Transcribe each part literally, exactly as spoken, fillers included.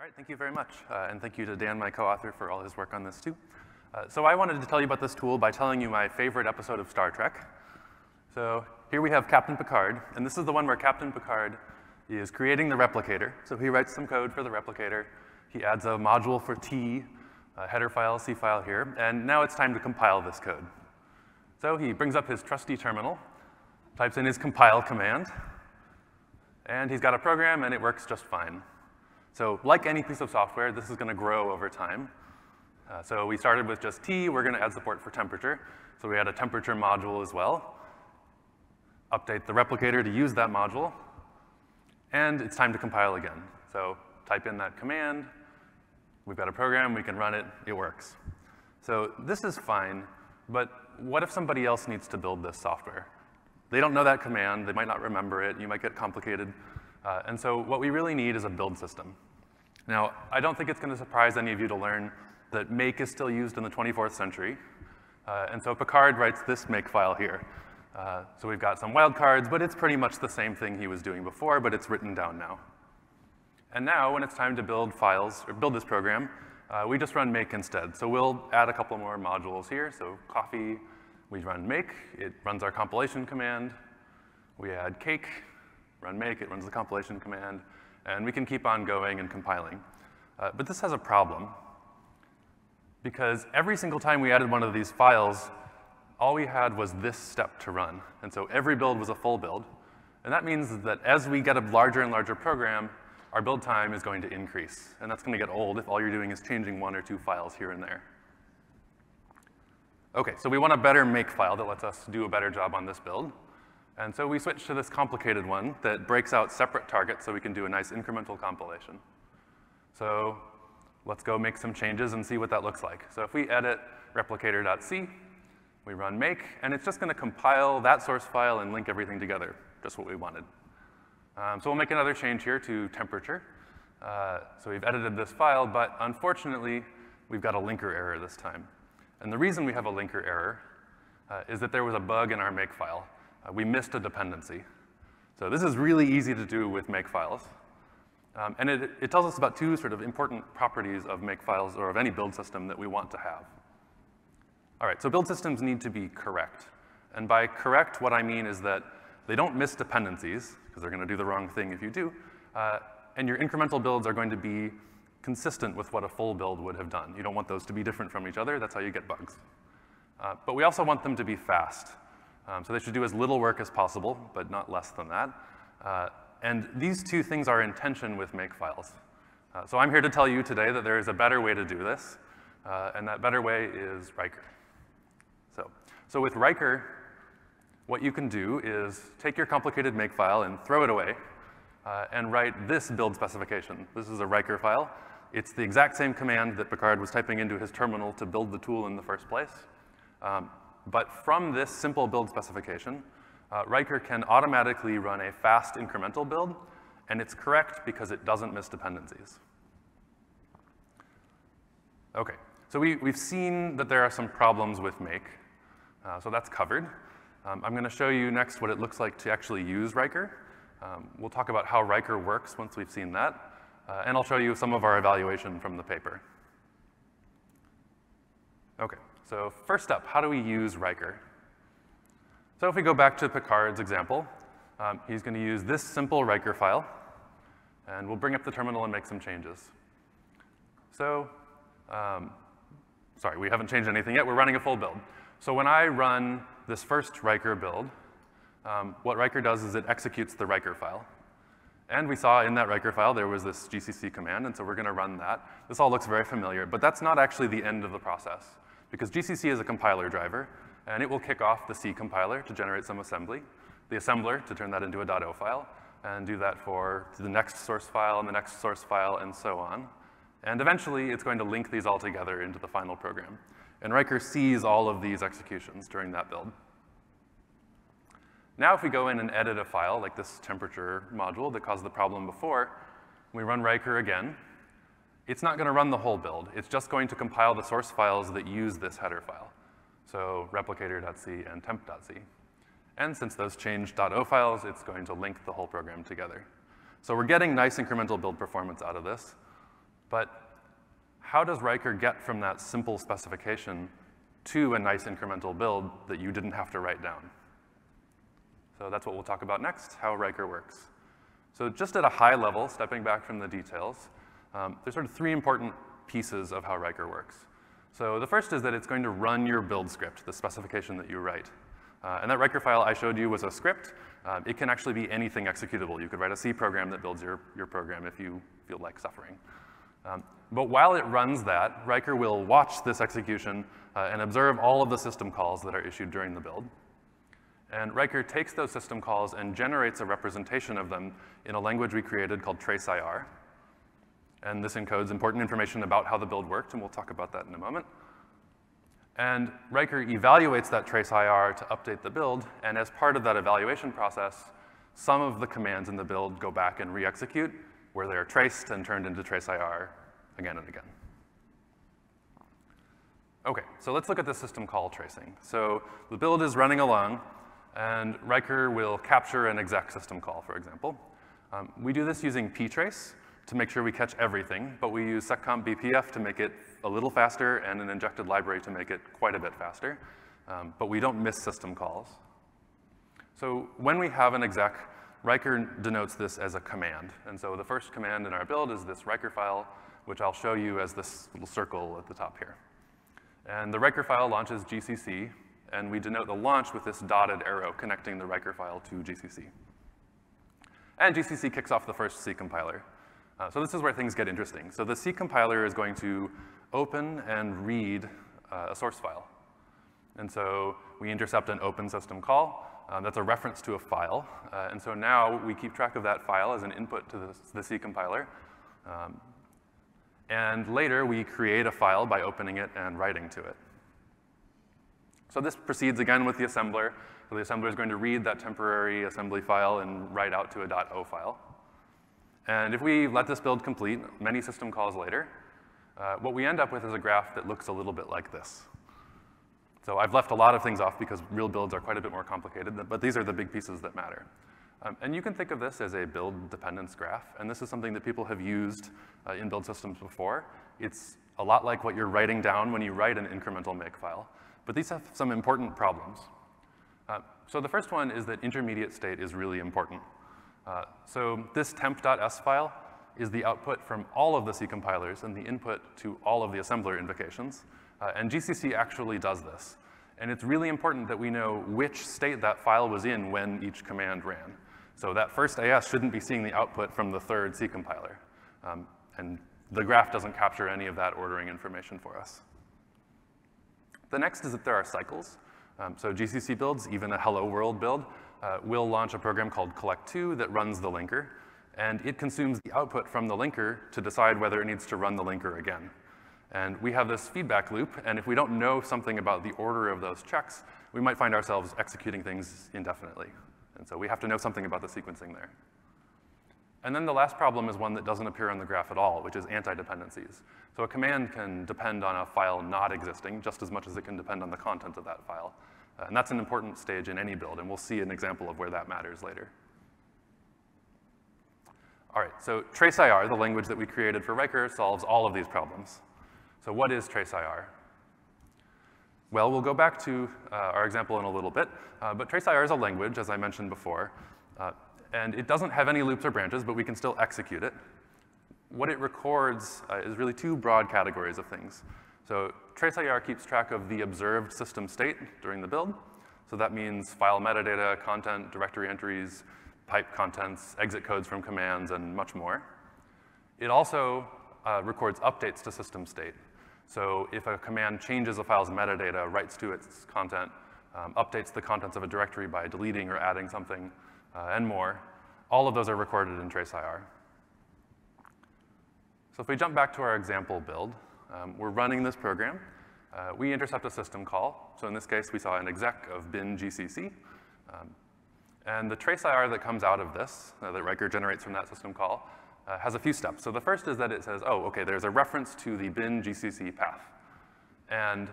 All right, thank you very much. Uh, and thank you to Dan, my co-author, for all his work on this too. Uh, so I wanted to tell you about this tool by telling you my favorite episode of Star Trek. So here we have Captain Picard, and this is the one where Captain Picard is creating the replicator. So he writes some code for the replicator. He adds a module for T, a header file, C file here, and now it's time to compile this code. So he brings up his trusty terminal, types in his compile command, and he's got a program, and it works just fine. So like any piece of software, this is going to grow over time. Uh, so we started with just T. We're going to add support for temperature. So we had a temperature module as well. Update the replicator to use that module. And it's time to compile again. So type in that command. We've got a program. We can run it. It works. So this is fine, but what if somebody else needs to build this software? They don't know that command. They might not remember it. You might get complicated. Uh, and so what we really need is a build system. Now, I don't think it's going to surprise any of you to learn that make is still used in the twenty-fourth century. Uh, and so Picard writes this make file here. Uh, so we've got some wildcards, but it's pretty much the same thing he was doing before, but it's written down now. And now, when it's time to build files, or build this program, uh, we just run make instead. So we'll add a couple more modules here. So coffee, we run make. It runs our compilation command. We add cake, run make. It runs the compilation command. And we can keep on going and compiling. Uh, but this has a problem, because every single time we added one of these files, all we had was this step to run. And so every build was a full build. And that means that as we get a larger and larger program, our build time is going to increase. And that's going to get old if all you're doing is changing one or two files here and there. OK, so we want a better make file that lets us do a better job on this build. And so we switch to this complicated one that breaks out separate targets so we can do a nice incremental compilation. So let's go make some changes and see what that looks like. So if we edit replicator.c, we run make, and it's just going to compile that source file and link everything together, just what we wanted. Um, so we'll make another change here to temperature. Uh, so we've edited this file, but unfortunately, we've got a linker error this time. And the reason we have a linker error uh, is that there was a bug in our make file. Uh, we missed a dependency. So this is really easy to do with make files. Um, and it, it tells us about two sort of important properties of make files or of any build system that we want to have. All right, so build systems need to be correct. And by correct, what I mean is that they don't miss dependencies, because they're going to do the wrong thing if you do. Uh, and your incremental builds are going to be consistent with what a full build would have done. You don't want those to be different from each other. That's how you get bugs. Uh, but we also want them to be fast. Um, so they should do as little work as possible, but not less than that. Uh, and these two things are in tension with make files. Uh, so I'm here to tell you today that there is a better way to do this, uh, and that better way is Riker. So, so with Riker, what you can do is take your complicated make file and throw it away, uh, and write this build specification. This is a Riker file. It's the exact same command that Picard was typing into his terminal to build the tool in the first place. Um, But from this simple build specification, uh, Riker can automatically run a fast incremental build, and it's correct because it doesn't miss dependencies. OK, so we, we've seen that there are some problems with make, uh, so that's covered. Um, I'm going to show you next what it looks like to actually use Riker. Um, we'll talk about how Riker works once we've seen that, uh, and I'll show you some of our evaluation from the paper. OK. So first up, how do we use Riker? So if we go back to Picard's example, um, he's going to use this simple Riker file. And we'll bring up the terminal and make some changes. So um, sorry, we haven't changed anything yet. We're running a full build. So when I run this first Riker build, um, what Riker does is it executes the Riker file. And we saw in that Riker file there was this G C C command, and so we're going to run that. This all looks very familiar, but that's not actually the end of the process, because G C C is a compiler driver, and it will kick off the C compiler to generate some assembly, the assembler to turn that into a .o file, and do that for the next source file and the next source file and so on. And eventually, it's going to link these all together into the final program. And Riker sees all of these executions during that build. Now if we go in and edit a file, like this temperature module that caused the problem before, we run Riker again. It's not going to run the whole build. It's just going to compile the source files that use this header file. So replicator.c and temp.c. And since those change .o files, it's going to link the whole program together. So we're getting nice incremental build performance out of this. But how does Riker get from that simple specification to a nice incremental build that you didn't have to write down? So that's what we'll talk about next, how Riker works. So just at a high level, stepping back from the details, um, there's sort of three important pieces of how Riker works. So the first is that it's going to run your build script, the specification that you write. Uh, and that Riker file I showed you was a script. Uh, it can actually be anything executable. You could write a C program that builds your, your program if you feel like suffering. Um, but while it runs that, Riker will watch this execution uh, and observe all of the system calls that are issued during the build. And Riker takes those system calls and generates a representation of them in a language we created called TraceIR. And this encodes important information about how the build worked, and we'll talk about that in a moment. And Riker evaluates that TraceIR to update the build, and as part of that evaluation process, some of the commands in the build go back and re-execute, where they are traced and turned into TraceIR again and again. Okay, so let's look at the system call tracing. So the build is running along, and Riker will capture an exec system call, for example. Um, we do this using ptrace to make sure we catch everything, but we use seccomp B P F to make it a little faster and an injected library to make it quite a bit faster. Um, but we don't miss system calls. So when we have an exec, Riker denotes this as a command. And so the first command in our build is this Riker file, which I'll show you as this little circle at the top here. And the Riker file launches G C C, and we denote the launch with this dotted arrow connecting the Riker file to G C C. And G C C kicks off the first C compiler. Uh, so this is where things get interesting. So the C compiler is going to open and read uh, a source file. And so we intercept an open system call. Um, that's a reference to a file. Uh, and so now we keep track of that file as an input to the, the C compiler. Um, and later we create a file by opening it and writing to it. So this proceeds again with the assembler. So the assembler is going to read that temporary assembly file and write out to a .o file. And if we let this build complete many system calls later, uh, what we end up with is a graph that looks a little bit like this. So I've left a lot of things off because real builds are quite a bit more complicated, but these are the big pieces that matter. Um, and you can think of this as a build dependence graph, and this is something that people have used uh, in build systems before. It's a lot like what you're writing down when you write an incremental makefile. But these have some important problems. Uh, so the first one is that intermediate state is really important. Uh, so this temp.s file is the output from all of the C compilers and the input to all of the assembler invocations. Uh, and G C C actually does this. And it's really important that we know which state that file was in when each command ran. So that first AS shouldn't be seeing the output from the third C compiler. Um, and the graph doesn't capture any of that ordering information for us. The next is that there are cycles. Um, so G C C builds, even a Hello World build, uh, will launch a program called Collect two that runs the linker, and it consumes the output from the linker to decide whether it needs to run the linker again. And we have this feedback loop, and if we don't know something about the order of those checks, we might find ourselves executing things indefinitely. And so we have to know something about the sequencing there. And then the last problem is one that doesn't appear on the graph at all, which is anti-dependencies. So a command can depend on a file not existing just as much as it can depend on the content of that file. Uh, and that's an important stage in any build, and we'll see an example of where that matters later. All right, so TraceIR, the language that we created for Riker, solves all of these problems. So what is TraceIR? Well, we'll go back to uh, our example in a little bit, uh, but TraceIR is a language, as I mentioned before. Uh, And it doesn't have any loops or branches, but we can still execute it. What it records uh, is really two broad categories of things. So TraceIR keeps track of the observed system state during the build. So that means file metadata, content, directory entries, pipe contents, exit codes from commands, and much more. It also uh, records updates to system state. So if a command changes a file's metadata, writes to its content, um, updates the contents of a directory by deleting or adding something, Uh, and more. All of those are recorded in TraceIR. So if we jump back to our example build, um, we're running this program. Uh, we intercept a system call. So in this case, we saw an exec of bin G C C. Um, and the TraceIR that comes out of this, uh, that Riker generates from that system call, uh, has a few steps. So the first is that it says, oh, okay, there's a reference to the bin G C C path. And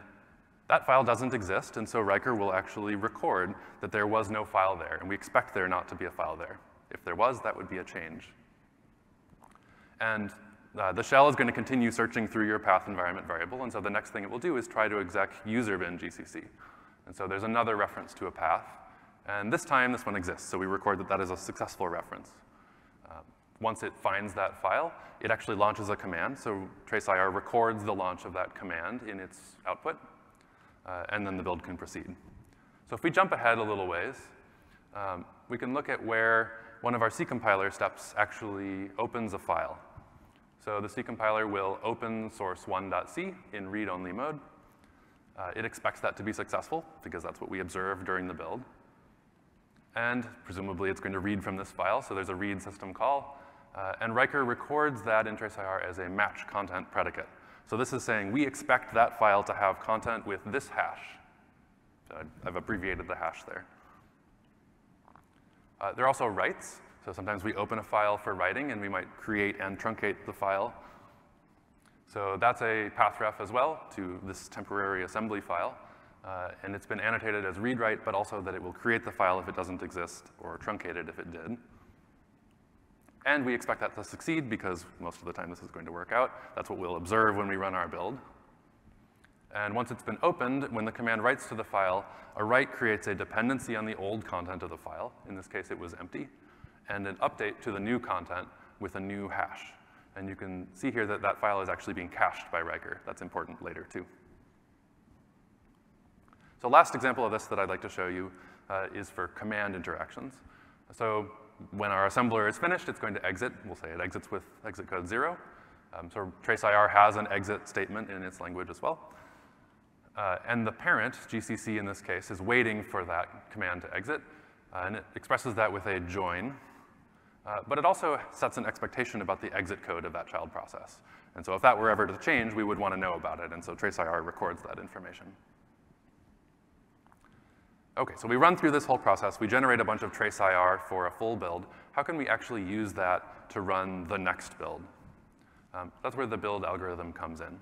that file doesn't exist, and so Riker will actually record that there was no file there, and we expect there not to be a file there. If there was, that would be a change. And Uh, the shell is going to continue searching through your path environment variable, and so the next thing it will do is try to exec user bin G C C. And so there's another reference to a path, and this time this one exists, so we record that that is a successful reference. Uh, once it finds that file, it actually launches a command, so TraceIR records the launch of that command in its output, uh, and then the build can proceed. So if we jump ahead a little ways, um, we can look at where one of our C compiler steps actually opens a file. So the C compiler will open source one dot c in read-only mode. Uh, it expects that to be successful, because that's what we observed during the build. And presumably it's going to read from this file, so there's a read system call. Uh, and Riker records that in TraceIR as a match content predicate. So this is saying we expect that file to have content with this hash. So I've abbreviated the hash there. Uh, there are also writes. So sometimes we open a file for writing, and we might create and truncate the file. So that's a path ref as well to this temporary assembly file. Uh, and it's been annotated as read-write, but also that it will create the file if it doesn't exist, or truncate it if it did. And we expect that to succeed, because most of the time this is going to work out. That's what we'll observe when we run our build. And once it's been opened, when the command writes to the file, a write creates a dependency on the old content of the file. In this case, it was empty. And an update to the new content with a new hash. And you can see here that that file is actually being cached by Riker. That's important later, too. So last example of this that I'd like to show you uh, is for command interactions. So when our assembler is finished, it's going to exit. We'll say it exits with exit code zero. Um, so TraceIR has an exit statement in its language as well. Uh, and the parent, G C C in this case, is waiting for that command to exit. Uh, and it expresses that with a join. Uh, but it also sets an expectation about the exit code of that child process. And so if that were ever to change, we would want to know about it. And so TraceIR records that information. OK, so we run through this whole process. We generate a bunch of TraceIR for a full build. How can we actually use that to run the next build? Um, that's where the build algorithm comes in.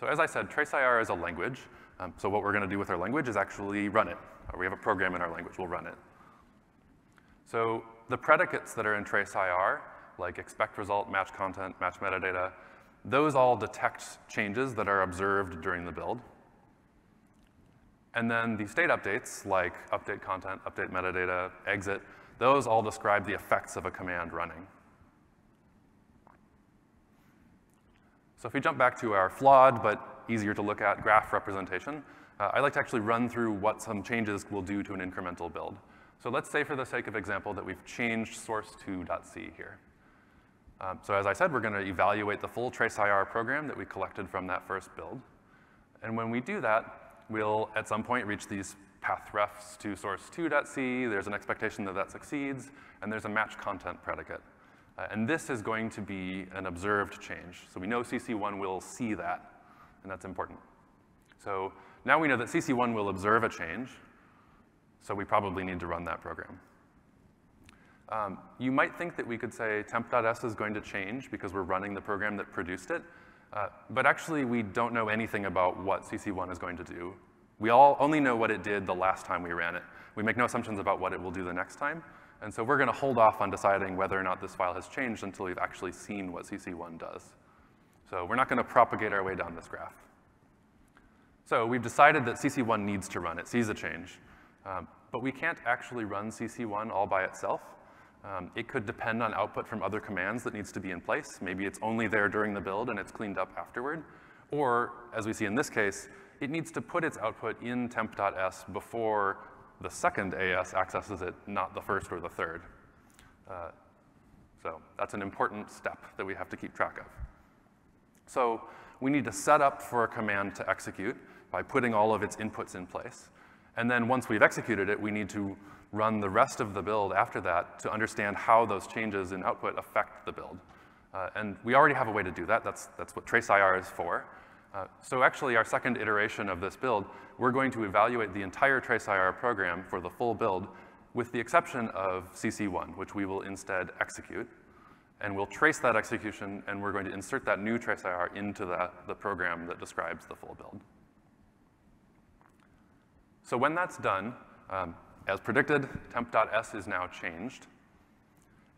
So as I said, TraceIR is a language. Um, so what we're going to do with our language is actually run it. Or we have a program in our language. We'll run it. So the predicates that are in TraceIR, like expect result, match content, match metadata, those all detect changes that are observed during the build. And then the state updates, like update content, update metadata, exit, those all describe the effects of a command running. So if we jump back to our flawed but easier to look at graph representation, uh, I like to actually run through what some changes will do to an incremental build. So let's say for the sake of example that we've changed source two dot c here. Um, so as I said, we're going to evaluate the full TraceIR program that we collected from that first build. And when we do that, we'll at some point reach these path refs to source two dot c. There's an expectation that that succeeds, and there's a match content predicate. Uh, and this is going to be an observed change. So we know C C one will see that, and that's important. So now we know that C C one will observe a change, so we probably need to run that program. Um, you might think that we could say temp.s is going to change because we're running the program that produced it, uh, but actually we don't know anything about what C C one is going to do. We all only know what it did the last time we ran it. We make no assumptions about what it will do the next time. And so we're going to hold off on deciding whether or not this file has changed until we've actually seen what C C one does. So we're not going to propagate our way down this graph. So we've decided that C C one needs to run. It sees a change. Um, but we can't actually run C C one all by itself. Um, it could depend on output from other commands that needs to be in place. Maybe it's only there during the build and it's cleaned up afterward. Or, as we see in this case, it needs to put its output in temp.s before the second A S accesses it, not the first or the third. Uh, so that's an important step that we have to keep track of. So we need to set up for a command to execute by putting all of its inputs in place. And then once we've executed it, we need to run the rest of the build after that to understand how those changes in output affect the build. Uh, and we already have a way to do that. That's, that's what TraceIR is for. Uh, so actually, our second iteration of this build, we're going to evaluate the entire TraceIR program for the full build with the exception of C C one, which we will instead execute. And we'll trace that execution, and we're going to insert that new TraceIR into the, the program that describes the full build. So when that's done, um, as predicted, temp.s is now changed.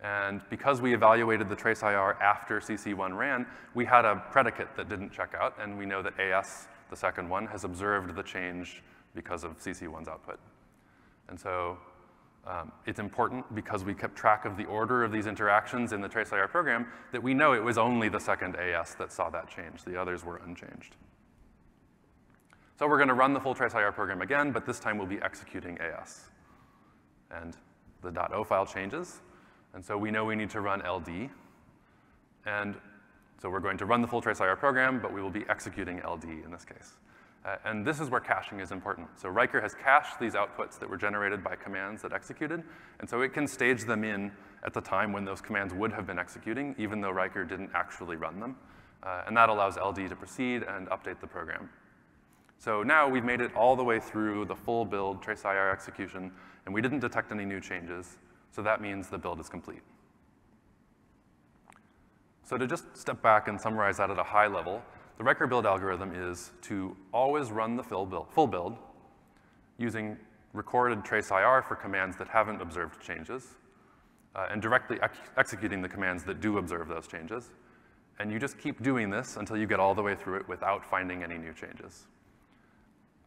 And because we evaluated the TraceIR after C C one ran, we had a predicate that didn't check out, and we know that A S, the second one, has observed the change because of C C one's output. And so um, it's important, because we kept track of the order of these interactions in the TraceIR program, that we know it was only the second A S that saw that change. The others were unchanged. So we're going to run the full TraceIR program again, but this time we'll be executing A S. And the .o file changes. And so we know we need to run L D. And so we're going to run the full TraceIR program, but we will be executing L D in this case. Uh, and this is where caching is important. So Riker has cached these outputs that were generated by commands that executed. And so it can stage them in at the time when those commands would have been executing, even though Riker didn't actually run them. Uh, and that allows L D to proceed and update the program. So now we've made it all the way through the full build TraceIR execution, and we didn't detect any new changes. So that means the build is complete. So to just step back and summarize that at a high level, the Riker build algorithm is to always run the full build, full build using recorded TraceIR for commands that haven't observed changes, uh, and directly ex executing the commands that do observe those changes. And you just keep doing this until you get all the way through it without finding any new changes.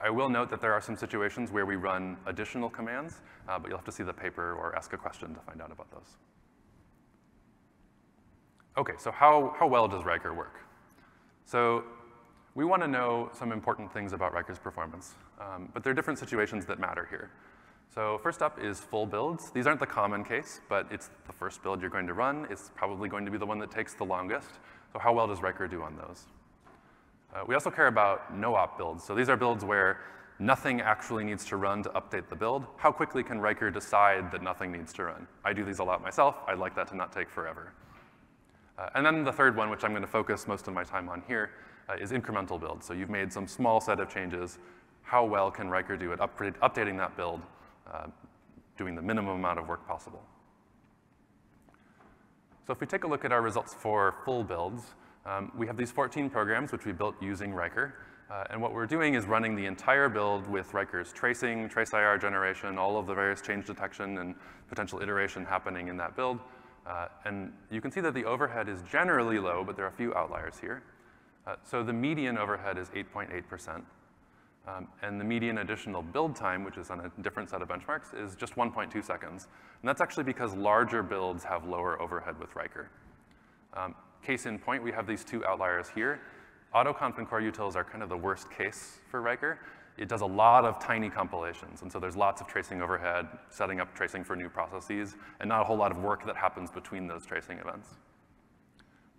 I will note that there are some situations where we run additional commands, uh, but you'll have to see the paper or ask a question to find out about those. Okay, so how, how well does Riker work? So we want to know some important things about Riker's performance, um, but there are different situations that matter here. So first up is full builds. These aren't the common case, but it's the first build you're going to run. It's probably going to be the one that takes the longest. So how well does Riker do on those? Uh, we also care about no-op builds. So these are builds where nothing actually needs to run to update the build. How quickly can Riker decide that nothing needs to run? I do these a lot myself. I'd like that to not take forever. Uh, and then the third one, which I'm going to focus most of my time on here, uh, is incremental builds. So you've made some small set of changes. How well can Riker do at upgrade, updating that build, uh, doing the minimum amount of work possible? So if we take a look at our results for full builds, Um, we have these fourteen programs, which we built using Riker. Uh, and what we're doing is running the entire build with Riker's tracing, TraceIR generation, all of the various change detection and potential iteration happening in that build. Uh, and you can see that the overhead is generally low, but there are a few outliers here. Uh, so the median overhead is eight point eight percent. Um, and the median additional build time, which is on a different set of benchmarks, is just one point two seconds. And that's actually because larger builds have lower overhead with Riker. Um, Case in point, we have these two outliers here. Autoconf and core utils are kind of the worst case for Riker. It does a lot of tiny compilations, and so there's lots of tracing overhead, setting up tracing for new processes, and not a whole lot of work that happens between those tracing events.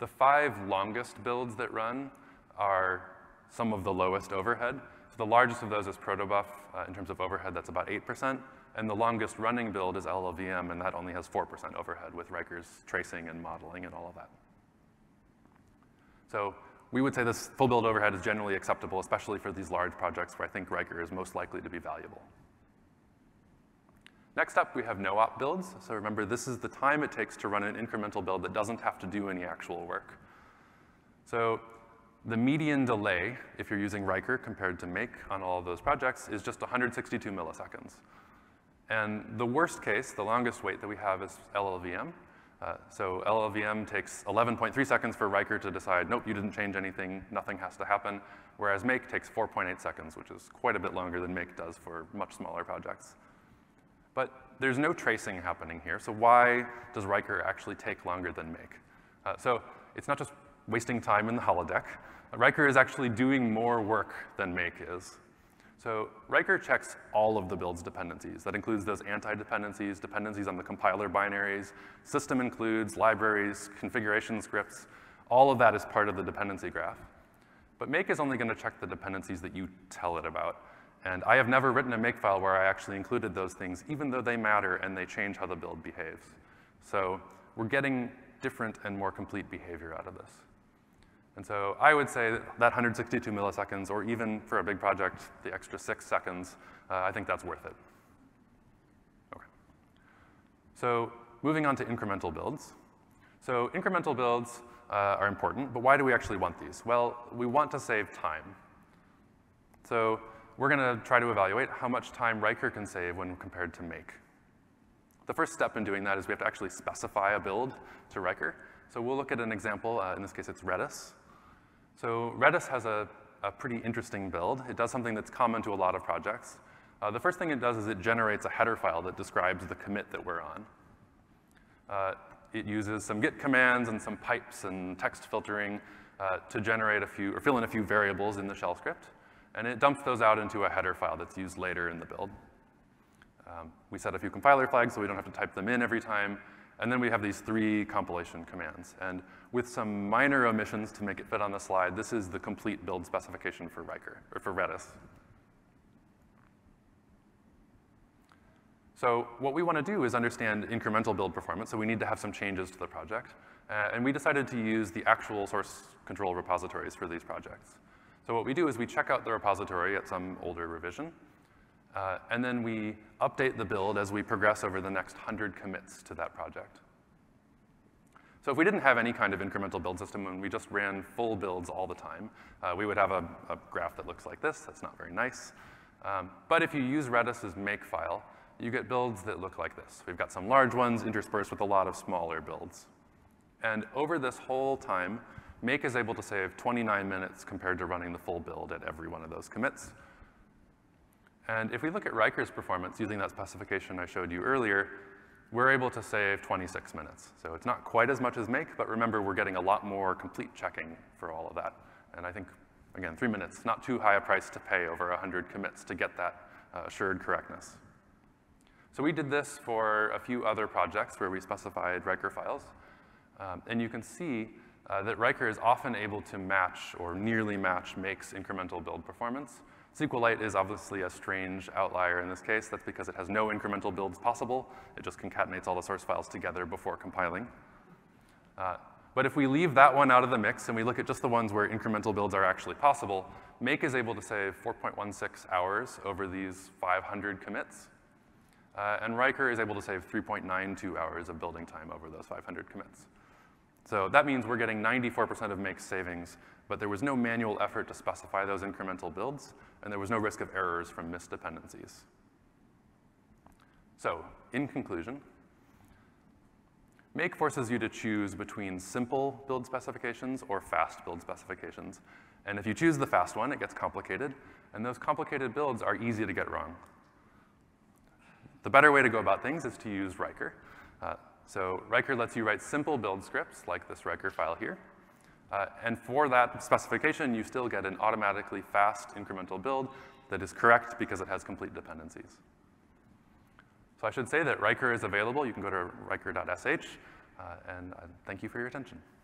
The five longest builds that run are some of the lowest overhead. So the largest of those is Protobuf. Uh, in terms of overhead, that's about eight percent. And the longest running build is L L V M, and that only has four percent overhead with Riker's tracing and modeling and all of that. So we would say this full build overhead is generally acceptable, especially for these large projects where I think Riker is most likely to be valuable. Next up, we have no-op builds. So remember, this is the time it takes to run an incremental build that doesn't have to do any actual work. So the median delay, if you're using Riker compared to Make on all of those projects, is just one hundred sixty-two milliseconds. And the worst case, the longest wait that we have is L L V M. Uh, so L L V M takes eleven point three seconds for Riker to decide, nope, you didn't change anything, nothing has to happen, whereas Make takes four point eight seconds, which is quite a bit longer than Make does for much smaller projects. But there's no tracing happening here, so why does Riker actually take longer than Make? Uh, so it's not just wasting time in the holodeck. Riker is actually doing more work than Make is. So Riker checks all of the build's dependencies. That includes those anti-dependencies, dependencies on the compiler binaries, system includes, libraries, configuration scripts. All of that is part of the dependency graph. But Make is only going to check the dependencies that you tell it about. And I have never written a Make file where I actually included those things, even though they matter and they change how the build behaves. So we're getting different and more complete behavior out of this. And so I would say that, that one hundred sixty-two milliseconds, or even for a big project, the extra six seconds, uh, I think that's worth it. Okay. So moving on to incremental builds. So incremental builds uh, are important, but why do we actually want these? Well, we want to save time. So we're going to try to evaluate how much time Riker can save when compared to Make. The first step in doing that is we have to actually specify a build to Riker. So we'll look at an example. Uh, in this case, it's Redis. So Redis has a, a pretty interesting build. It does something that's common to a lot of projects. Uh, the first thing it does is it generates a header file that describes the commit that we're on. Uh, it uses some git commands and some pipes and text filtering uh, to generate a few, or fill in a few variables in the shell script. And it dumps those out into a header file that's used later in the build. Um, we set a few compiler flags so we don't have to type them in every time. And then we have these three compilation commands. And with some minor omissions to make it fit on the slide, this is the complete build specification for Riker, or for Redis. So what we want to do is understand incremental build performance, so we need to have some changes to the project. Uh, and we decided to use the actual source control repositories for these projects. So what we do is we check out the repository at some older revision. Uh, and then we update the build as we progress over the next one hundred commits to that project. So if we didn't have any kind of incremental build system and we just ran full builds all the time, uh, we would have a, a graph that looks like this. That's not very nice. Um, but if you use Redis's makefile, you get builds that look like this. We've got some large ones interspersed with a lot of smaller builds. And over this whole time, make is able to save twenty-nine minutes compared to running the full build at every one of those commits. And if we look at Riker's performance using that specification I showed you earlier, we're able to save twenty-six minutes. So it's not quite as much as make, but remember, we're getting a lot more complete checking for all of that. And I think, again, three minutes, not too high a price to pay over one hundred commits to get that uh, assured correctness. So we did this for a few other projects where we specified Riker files. Um, and you can see uh, that Riker is often able to match or nearly match make's incremental build performance. SQLite is obviously a strange outlier in this case. That's because it has no incremental builds possible. It just concatenates all the source files together before compiling. Uh, but if we leave that one out of the mix and we look at just the ones where incremental builds are actually possible, make is able to save four point one six hours over these five hundred commits. Uh, and Riker is able to save three point nine two hours of building time over those five hundred commits. So that means we're getting ninety-four percent of make's savings, but there was no manual effort to specify those incremental builds, and there was no risk of errors from missed dependencies. So, in conclusion, make forces you to choose between simple build specifications or fast build specifications. And if you choose the fast one, it gets complicated, and those complicated builds are easy to get wrong. The better way to go about things is to use Riker. Uh, So Riker lets you write simple build scripts, like this Riker file here. Uh, and for that specification, you still get an automatically fast incremental build that is correct because it has complete dependencies. So I should say that Riker is available. You can go to riker dot s h, uh, and uh, thank you for your attention.